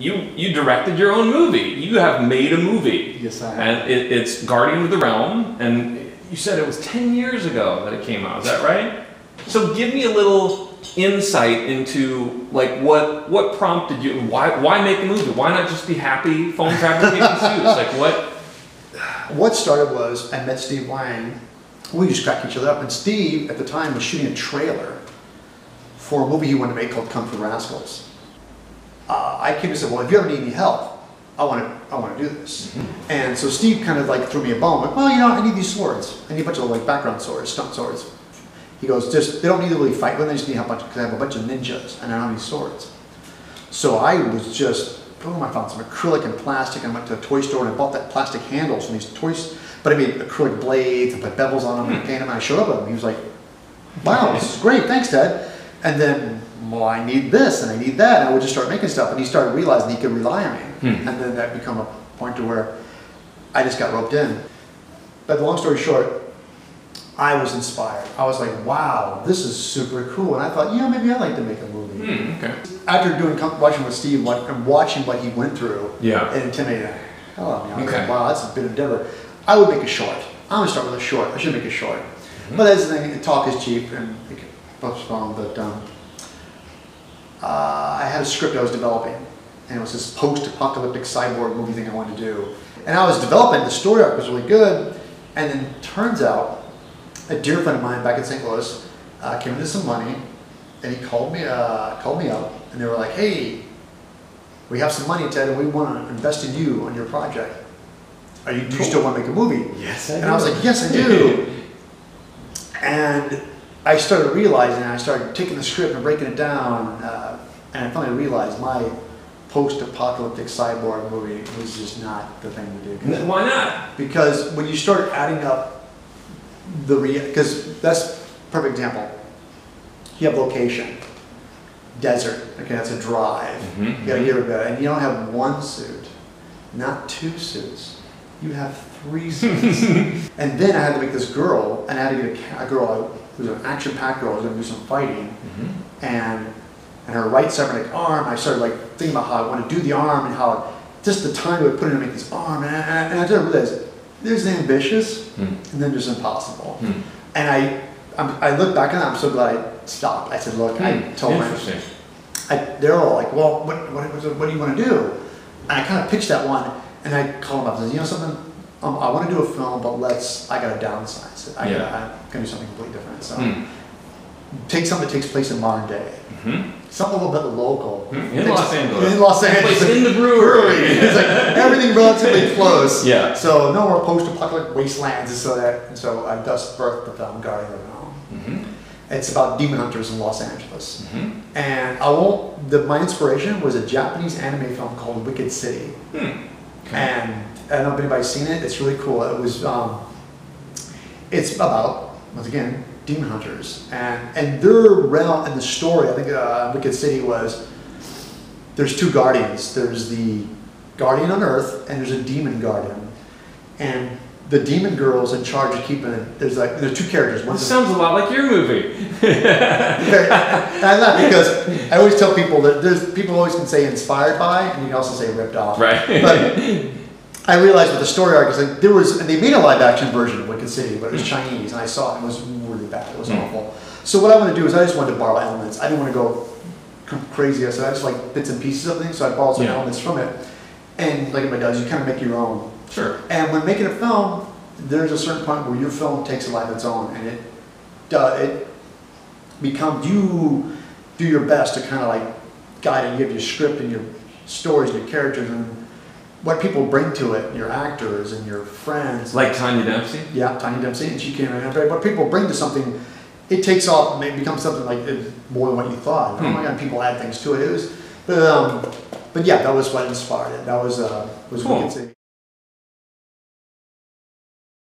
You directed your own movie. You have made a movie. Yes, I have. And it's Guardian of the Realm, and you said it was 10 years ago that it came out. Is that right? So give me a little insight into like what prompted you, and why make a movie? Why not just be happy foam fabricating suits? Like what? What started was I met Steve Wang. We just cracked each other up, and Steve at the time was shooting a trailer for a movie he wanted to make called Come Rascals. I came and said, well, if you ever need any help, I want to do this. Mm-hmm. And so Steve kind of like threw me a bone, like, well, you know, I need these swords. I need a bunch of like background swords, stunt swords. He goes, just, they don't need to really fight, but they just need a bunch, because I have a bunch of ninjas and I don't have any swords. So I was just, boom, I found some acrylic and plastic, and I went to a toy store and I bought that plastic handles from these toys, but I made acrylic blades, I put bevels on them, mm-hmm. and I painted them, and I showed up with them. He was like, wow, this is great, thanks, Dad. And then, well, I need this and I need that, and I would just start making stuff, and he started realizing he could rely on me. Hmm. And then that became a point to where I just got roped in. But long story short, I was inspired. I was like, wow, this is super cool. And I thought, yeah, maybe I'd like to make a movie. Hmm, okay. After watching with Steve and watching what he went through, yeah. It intimidated the hell out of me. I was like, wow, that's a bit of endeavor. I would make a short. I'm going to start with a short. I should make a short. Mm-hmm. But that's the thing, talk is cheap, and it can bust phone, but I had a script I was developing, and it was this post-apocalyptic cyborg movie thing I wanted to do. And I was developing, the story arc was really good, and then turns out a dear friend of mine back in St. Louis came into some money, and he called me up, and they were like, hey, we have some money, Ted, and we want to invest in you on your project. Do you still want to make a movie? Yes, I do. And I was like, yes, I do. And I started realizing, I started taking the script and breaking it down, and I finally realized my post-apocalyptic cyborg movie was just not the thing to do. Why not? Because when you start adding up the because that's a perfect example. You have location, desert, okay, that's a drive. Mm-hmm, you gotta get rid of that. And you don't have one suit, not two suits. You have three suits. And then I had to make this girl, and I had to get a girl who was an action-packed girl who was going to do some fighting, mm-hmm. and her right cybernetic arm, I started like thinking about how I want to do the arm and how just the time I would put in to make this arm, and I didn't realize there's ambitious, mm. and then there's impossible. Mm. And I look back and I'm so glad I stopped. I said, look, I told my they're all like, well, what do you want to do? And I kind of pitched that one, and I called them up and said, you know something? I want to do a film, but I got to downsize it. I'm going to do something completely different. So take something that takes place in modern day. Mm-hmm. Something a little bit local. Mm-hmm. In Los Angeles. In the brewery. It's like everything relatively close. Yeah. So no more post-apocalyptic wastelands. So I thus birthed the film Guardian of the Realm. Mm-hmm. It's about demon hunters in Los Angeles. Mm-hmm. And my inspiration was a Japanese anime film called Wicked City. Mm. Okay. And I don't know if anybody's seen it. It's really cool. It was, it's about, once again, demon hunters. And their realm and the story, I think Wicked City was, there's two guardians. There's the guardian on Earth, and there's a demon guardian. And the demon girl's in charge of keeping it. There's two characters. This sounds a lot like your movie. I laugh because I always tell people that there's people always can say inspired by, and you can also say ripped off. Right. But, I realized with the story arc, and they made a live action version of Wicked City, but it was Chinese, and I saw it, and it was really bad, it was awful. So what I want to do is I just wanted to borrow elements. I didn't want to go crazy, so I just like bits and pieces of things, so I borrowed some elements from it. And like everybody does, you kind of make your own. Sure. And when making a film, there's a certain point where your film takes a life of its own, and it becomes, you do your best to kind of like guide and give your script and your stories and your characters and what people bring to it, your actors and your friends. Like Tanya Dempsey? Yeah, Tanya Dempsey, and she came in. What people bring to something, it takes off, and it becomes something like more than what you thought. Oh my God, people add things to it. But yeah, that was what inspired it. That was Wicked City.